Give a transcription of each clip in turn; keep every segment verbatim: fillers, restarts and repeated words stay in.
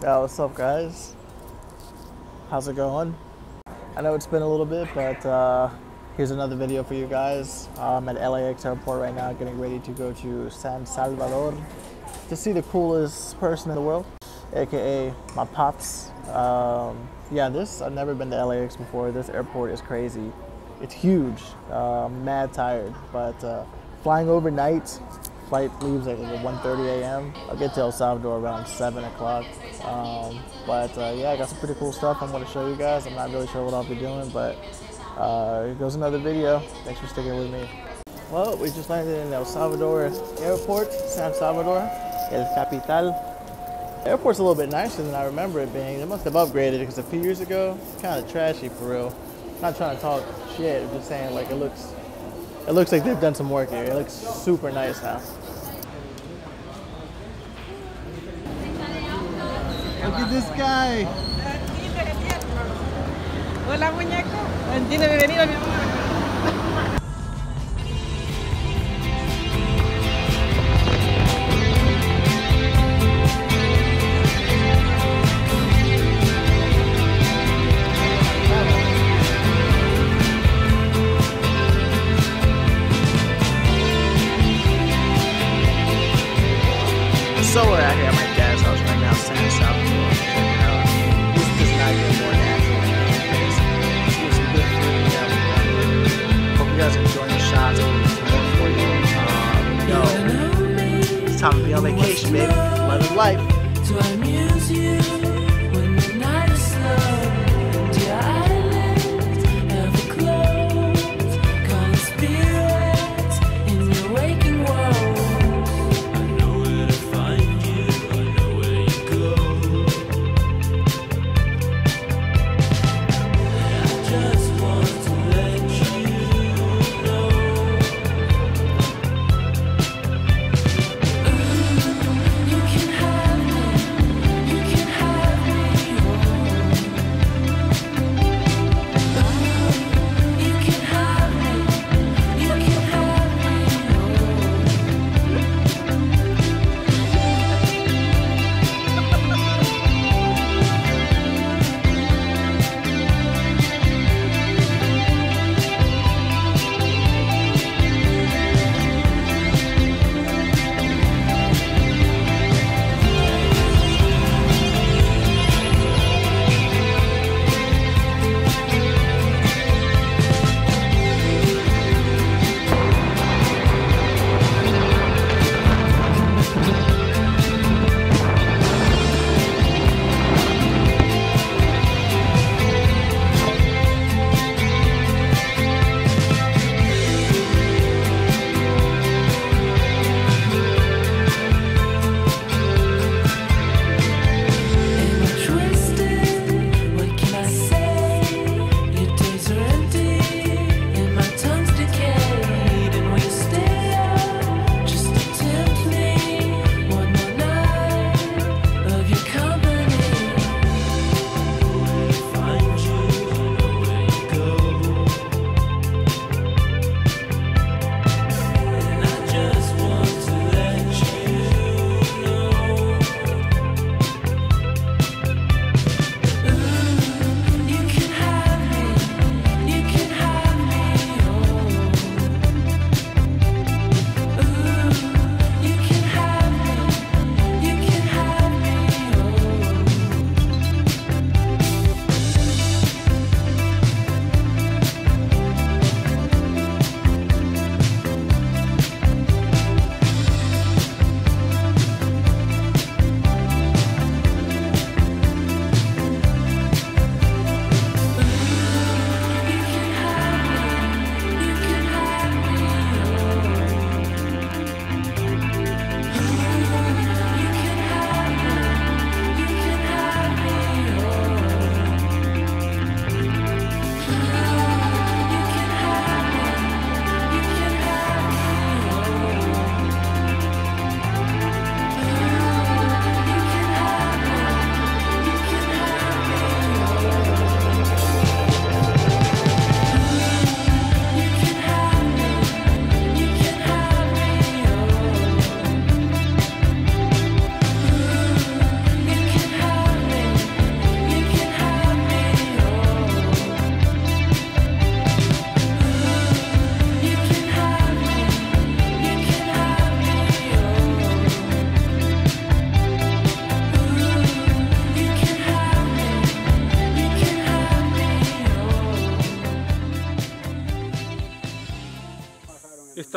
Yeah, what's up guys? How's it going? I know it's been a little bit, but uh, here's another video for you guys. I'm at L A X airport right now, getting ready to go to San Salvador to see the coolest person in the world, aka my pops. Um, yeah, this, I've never been to L A X before. This airport is crazy. It's huge. Uh, I'm mad tired, but uh, flying overnight. Flight leaves at one thirty A M I'll get to El Salvador around seven o'clock. Um, but uh, yeah, I got some pretty cool stuff I'm going to show you guys. I'm not really sure what I'll be doing, but uh, here goes another video. Thanks for sticking with me. Well, we just landed in El Salvador airport, San Salvador, El Capital. The airport's a little bit nicer than I remember it being. They must have upgraded it because a few years ago, it's kind of trashy for real. I'm not trying to talk shit, I'm just saying like it looks It looks like they've done some work here. It looks super nice now. Look at this guy. Hola, muñeco. Bienvenido, mi amor. So we're out here at my dad's house right now, San Salvador. This does not get more natural than this. Let's get some good food and have some fun. Hope you guys are enjoying the shots. For you. Uh, yo, it's time to be on vacation, baby. Love is life. Do I amuse you when the night is slow? Do I lift every clothes? Call the spirits in your waking world.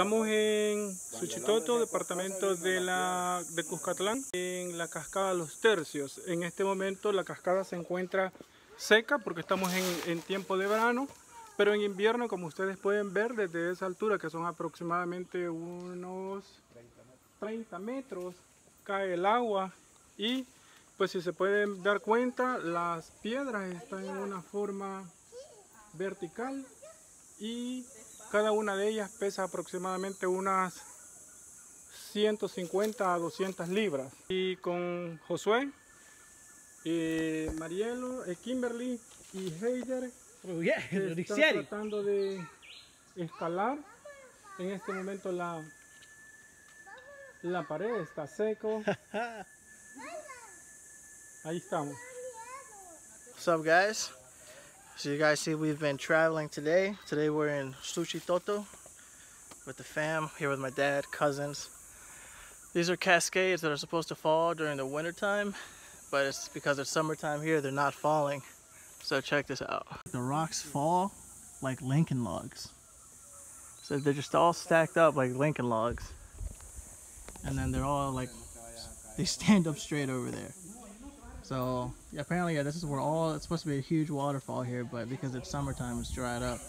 Estamos en Suchitoto, departamento de, la, de Cuscatlán, en la cascada Los Tercios. En este momento la cascada se encuentra seca porque estamos en, en tiempo de verano, pero en invierno, como ustedes pueden ver desde esa altura, que son aproximadamente unos treinta metros, cae el agua y pues si se pueden dar cuenta, las piedras están en una forma vertical y cada una de ellas pesa aproximadamente unas ciento cincuenta a doscientas libras. Y con Josué, eh, Marielo, eh, Kimberly y Hader oh, yeah. están tratando de escalar. En este momento la, la pared está seco. Ahí estamos. What's up, guys? So you guys see, we've been traveling today. Today we're in Suchitoto with the fam, here with my dad, cousins. These are cascades that are supposed to fall during the winter time, but it's because it's summertime here, they're not falling. So check this out. The rocks fall like Lincoln logs. So they're just all stacked up like Lincoln logs. And then they're all like, they stand up straight over there. So yeah, apparently yeah, this is where all, it's supposed to be a huge waterfall here, but because it's summertime, it's dried up.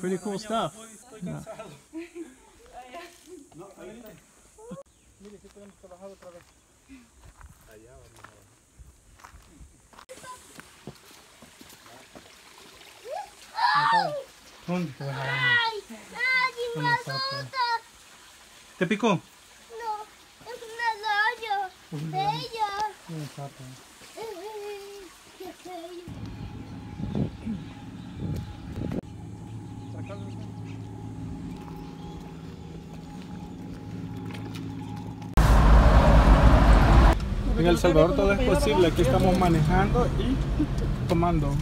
Pretty cool stuff. Yeah. ¿Te picó? No, es un hoyo. De ella. En El Salvador todo es posible, aquí estamos manejando y tomando.